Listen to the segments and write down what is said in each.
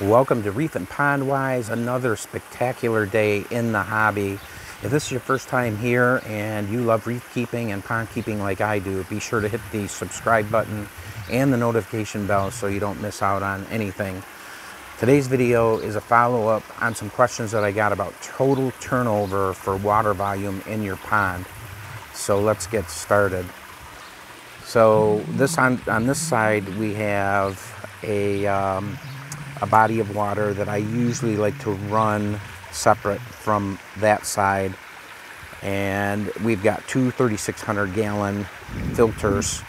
Welcome to Reef and Pond Wise, another spectacular day in the hobby. If this is your first time here and you love reef keeping and pond keeping like I do, be sure to hit the subscribe button and the notification bell so you don't miss out on anything. Today's video is a follow-up on some questions that I got about total turnover for water volume in your pond. So let's get started. So this on this side we have a body of water that I usually like to run separate from that side, and we've got two 3,600 gallon filters,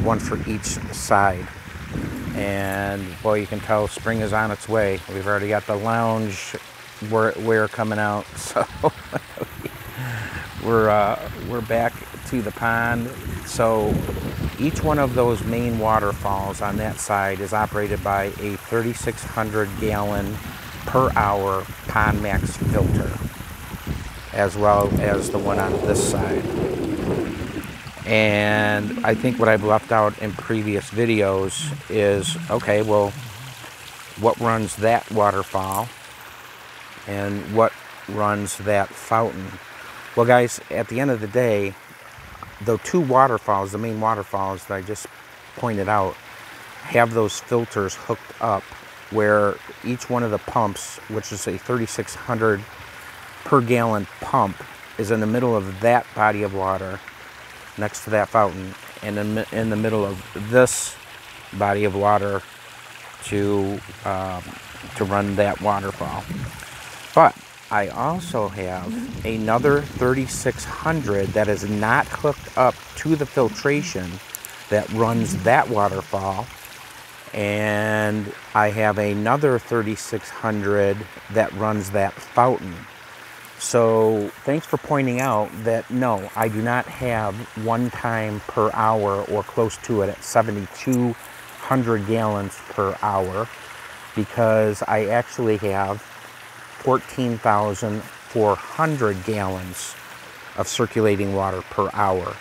one for each side. And boy, you can tell spring is on its way. We've already got the lounge wear coming out, so we're back to the pond. So each one of those main waterfalls on that side is operated by a 3,600 gallon per hour Pond Max filter, as well as the one on this side. And I think what I've left out in previous videos is, okay, well, what runs that waterfall and what runs that fountain? Well guys, at the end of the day, the two waterfalls, the main waterfalls that I just pointed out, have those filters hooked up where each one of the pumps, which is a 3,600 per gallon pump, is in the middle of that body of water next to that fountain, and in the middle of this body of water to run that waterfall. But I also have another 3,600 that is not hooked up to the filtration that runs that waterfall, and I have another 3,600 that runs that fountain. So thanks for pointing out that no, I do not have one time per hour or close to it at 7,200 gallons per hour, because I actually have 14,400 gallons of circulating water per hour.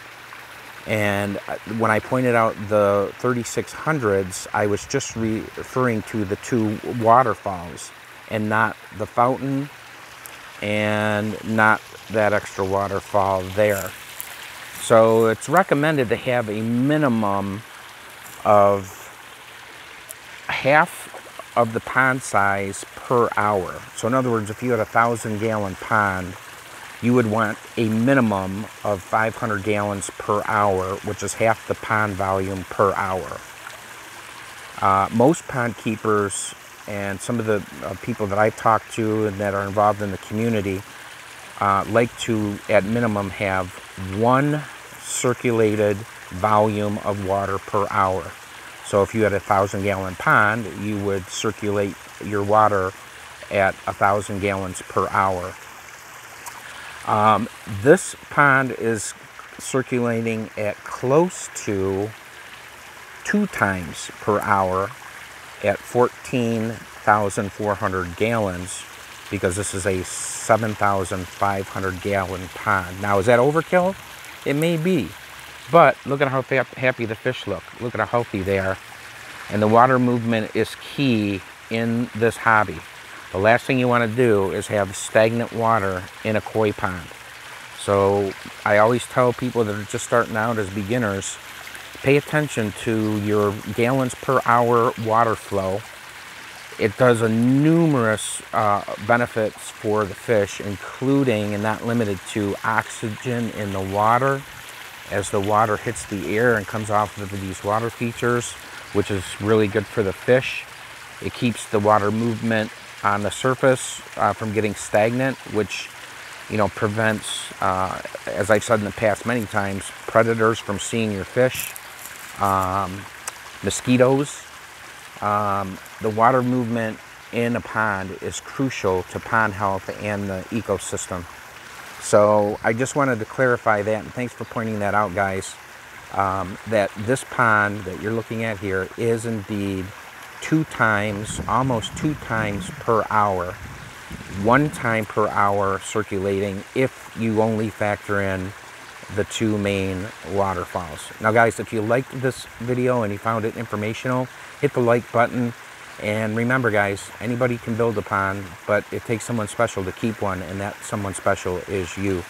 And when I pointed out the 3,600s, I was just referring to the two waterfalls and not the fountain and not that extra waterfall there. So it's recommended to have a minimum of half of the pond size per hour. So in other words, if you had a 1,000 gallon pond, you would want a minimum of 500 gallons per hour, which is half the pond volume per hour. Most pond keepers and some of the people that I've talked to and that are involved in the community like to, at minimum, have one circulated volume of water per hour. So if you had a 1,000 gallon pond, you would circulate your water at 1,000 gallons per hour. This pond is circulating at close to 2 times per hour at 14,400 gallons, because this is a 7,500 gallon pond. Now, is that overkill? It may be, but look at how happy the fish look. Look at how healthy they are. And the water movement is key in this hobby. The last thing you want to do is have stagnant water in a koi pond. So I always tell people that are just starting out as beginners, pay attention to your gallons per hour water flow. It does a numerous benefits for the fish, including and not limited to oxygen in the water. As the water hits the air and comes off of these water features, which is really good for the fish. It keeps the water movement on the surface from getting stagnant, which, you know, prevents, as I've said in the past many times, predators from seeing your fish, mosquitoes. The water movement in a pond is crucial to pond health and the ecosystem. So I just wanted to clarify that, and thanks for pointing that out, guys, that this pond that you're looking at here is indeed 2 times, almost 2 times per hour, 1 time per hour circulating if you only factor in the two main waterfalls. Now guys, if you liked this video and you found it informational, hit the like button. And remember guys, anybody can build a pond, but it takes someone special to keep one, and that someone special is you.